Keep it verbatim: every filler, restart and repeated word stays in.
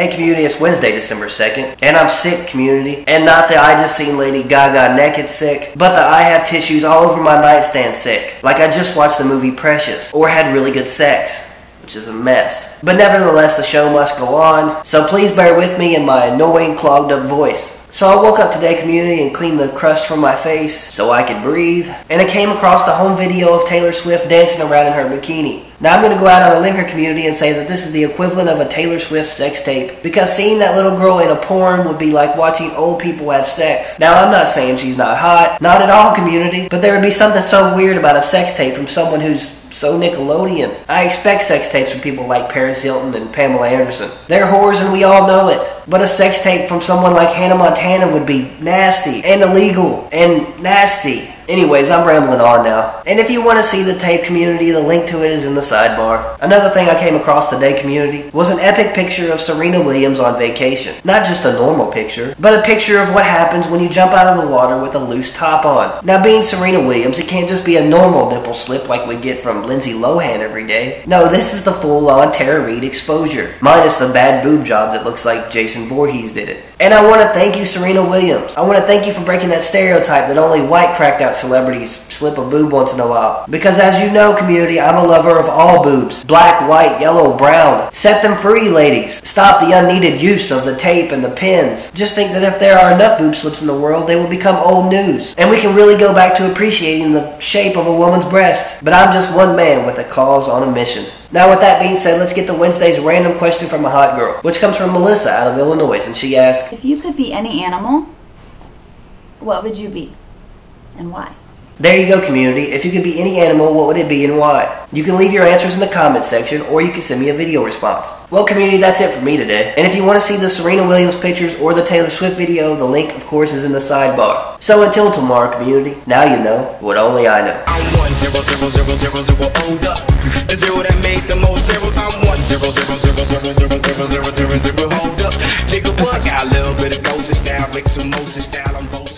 And community, it's Wednesday, December second. And I'm sick, community. And not that I just seen Lady Gaga naked sick, but that I have tissues all over my nightstand sick. Like I just watched the movie Precious, or had really good sex, which is a mess. But nevertheless, the show must go on, so please bear with me in my annoying, clogged up voice. So I woke up today, community, and cleaned the crust from my face so I could breathe. And I came across the home video of Taylor Swift dancing around in her bikini. Now I'm going to go out on a limb here, community, and say that this is the equivalent of a Taylor Swift sex tape. Because seeing that little girl in a porn would be like watching old people have sex. Now I'm not saying she's not hot. Not at all, community. But there would be something so weird about a sex tape from someone who's so Nickelodeon. I expect sex tapes from people like Paris Hilton and Pamela Anderson. They're whores and we all know it. But a sex tape from someone like Hannah Montana would be nasty and illegal and nasty. Anyways, I'm rambling on now. And if you want to see the tape, community, the link to it is in the sidebar. Another thing I came across today, community, was an epic picture of Serena Williams on vacation. Not just a normal picture, but a picture of what happens when you jump out of the water with a loose top on. Now, being Serena Williams, it can't just be a normal nipple slip like we get from Lindsay Lohan every day. No, this is the full-on Tara Reid exposure, minus the bad boob job that looks like Jason Voorhees did it. And I want to thank you, Serena Williams. I want to thank you for breaking that stereotype that only white cracked-out celebrities slip a boob once in a while. Because as you know, community, I'm a lover of all boobs. Black, white, yellow, brown. Set them free, ladies. Stop the unneeded use of the tape and the pins. Just think that if there are enough boob slips in the world, they will become old news. And we can really go back to appreciating the shape of a woman's breast. But I'm just one man with a cause on a mission. Now with that being said, let's get to Wednesday's random question from a hot girl, which comes from Melissa out of Illinois, and she asks, if you could be any animal, what would you be? And why? There you go, community. If you could be any animal, what would it be and why? You can leave your answers in the comments section, or you can send me a video response. Well, community, that's it for me today. And if you want to see the Serena Williams pictures or the Taylor Swift video, the link, of course, is in the sidebar. So until tomorrow, community, now you know what only I know. I'm one zero zero zero zero zero older. The zero that made the most zeros. I'm one zero zero zero zero zero zero zero zero zero. Hold up, nigga, what? Got a little bit of ghost style, mix some Moses style on both.